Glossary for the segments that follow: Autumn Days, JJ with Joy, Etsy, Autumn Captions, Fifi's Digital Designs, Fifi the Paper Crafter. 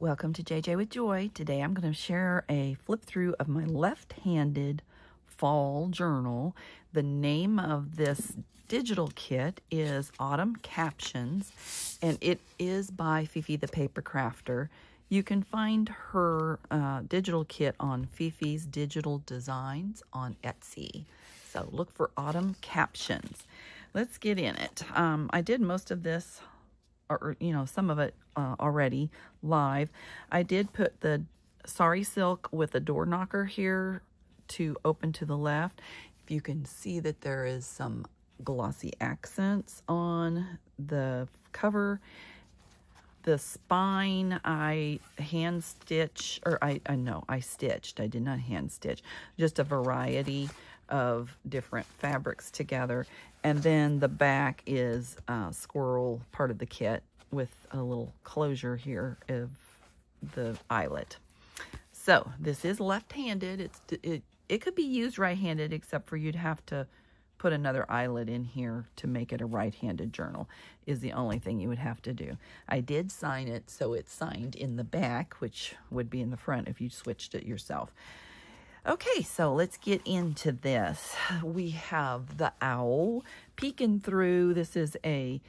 Welcome to JJ with Joy. Today I'm going to share a flip through of my left-handed fall journal. The name of this digital kit is Autumn Captions, and it is by Fifi the Paper Crafter. You can find her digital kit on Fifi's Digital Designs on Etsy. So look for Autumn Captions. Let's get in it. I did most of this some of it already live. I did put the sari silk with a door knocker here to open to the left. If you can see that there is some glossy accents on the cover. The spine I hand stitch, or I did not hand stitch, just a variety of different fabrics together. And then the back is squirrel part of the kit with a little closure here of the eyelet. So this is left-handed. It could be used right-handed, except for you'd have to put another eyelet in here to make it a right-handed journal is the only thing you would have to do. I did sign it, so it's signed in the back, which would be in the front if you switched it yourself. Okay, so let's get into this. We have the owl peeking through. This is a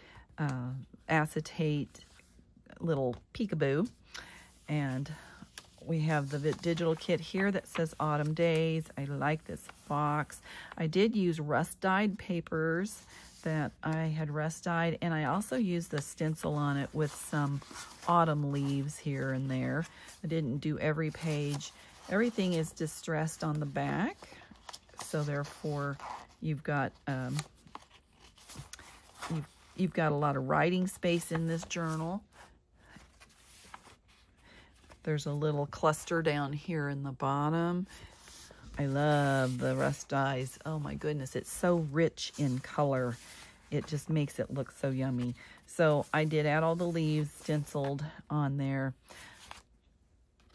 acetate little peekaboo. And we have the digital kit here that says Autumn Days. I like this fox. I did use rust-dyed papers that I had rust-dyed, and I also used the stencil on it with some autumn leaves here and there. I didn't do every page. Everything is distressed on the back, so therefore you've got a lot of writing space in this journal. There's a little cluster down here in the bottom. I love the rust dyes. Oh my goodness, it's so rich in color. It just makes it look so yummy. So I did add all the leaves stenciled on there.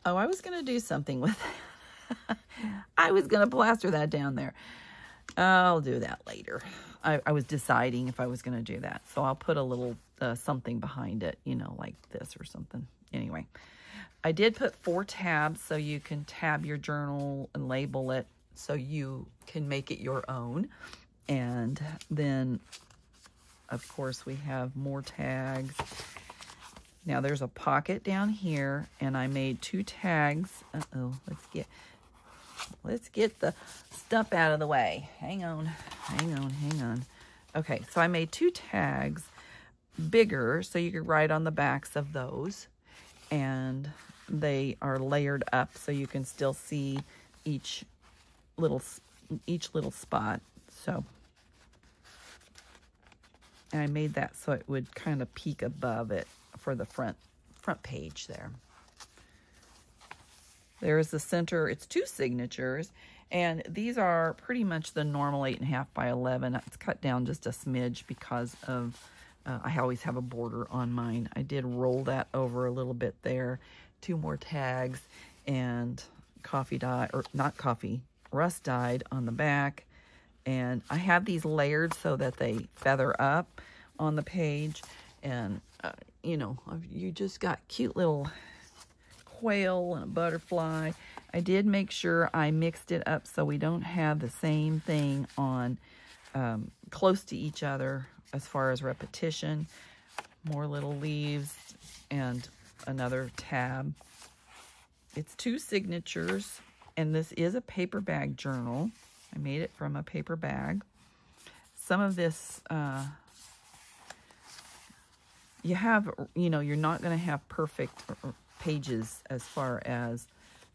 Oh, I was going to do something with it. I was going to plaster that down there. I'll do that later. I was deciding if I was going to do that. So I'll put a little something behind it, you know, like this or something. Anyway, I did put 4 tabs so you can tab your journal and label it so you can make it your own. And then, of course, we have more tags. Now there's a pocket down here, and I made 2 tags. Uh-oh, let's get the stuff out of the way. Hang on. Okay, so I made 2 tags bigger, so you could write on the backs of those, and they are layered up so you can still see each little spot. So, and I made that so it would kind of peek above it for the front page there. There's the center. It's 2 signatures, and these are pretty much the normal 8.5 by 11. It's cut down just a smidge because of I always have a border on mine. I did roll that over a little bit there. 2 more tags and rust dyed on the back. And I have these layered so that they feather up on the page. And, you know, you just got cute little quail and a butterfly. I did make sure I mixed it up so we don't have the same thing on close to each other as far as repetition. More little leaves and another tab. It's 2 signatures, and this is a paper bag journal. I made it from a paper bag. Some of this, you're not going to have perfect pages as far as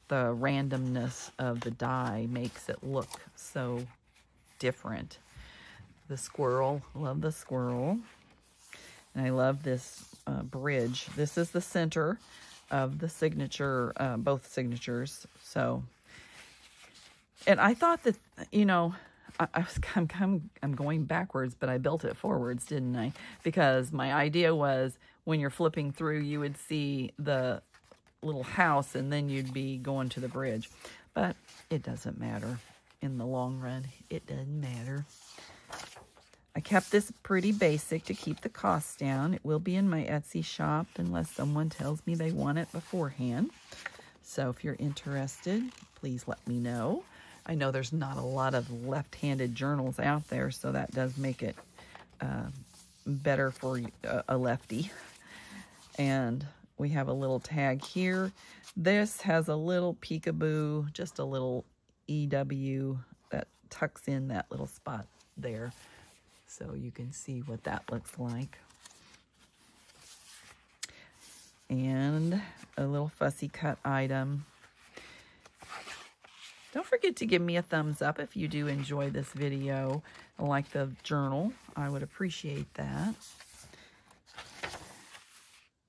the randomness of the dye makes it look so different. The squirrel, love the squirrel. And I love this bridge. This is the center of the signature, both signatures. So, and I thought that, you know, I'm going backwards, but I built it forwards, didn't I? Because my idea was when you're flipping through, you would see the little house and then you'd be going to the bridge. But it doesn't matter in the long run. It doesn't matter. I kept this pretty basic to keep the costs down. It will be in my Etsy shop unless someone tells me they want it beforehand. So if you're interested, please let me know. I know there's not a lot of left-handed journals out there, so that does make it better for a lefty. And we have a little tag here. This has a little peekaboo, just a little EW that tucks in that little spot there. So you can see what that looks like. And a little fussy cut item. Don't forget to give me a thumbs up if you do enjoy this video. I like the journal. I would appreciate that.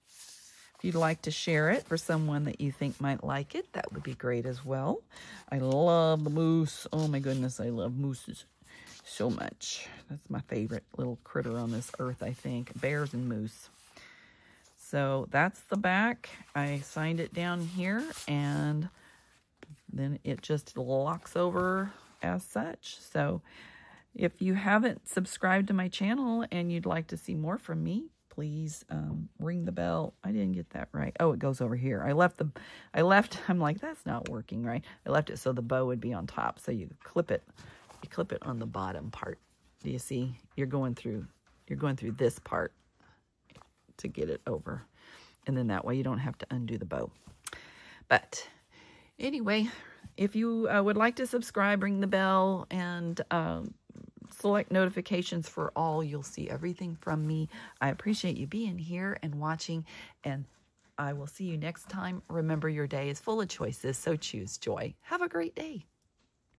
If you'd like to share it for someone that you think might like it, that would be great as well. I love the moose. Oh my goodness, I love mooses so much. That's my favorite little critter on this earth, I think. Bears and moose. So that's the back. I signed it down here, and then it just locks over as such. So if you haven't subscribed to my channel and you'd like to see more from me, please ring the bell. I didn't get that right. Oh, it goes over here. I'm like, that's not working right. I left it so the bow would be on top. So you clip it. You clip it on the bottom part. Do you see? You're going through this part to get it over. And then that way you don't have to undo the bow. But anyway, if you would like to subscribe, ring the bell, and select notifications for all. You'll see everything from me. I appreciate you being here and watching, and I will see you next time. Remember, your day is full of choices, so choose joy. Have a great day.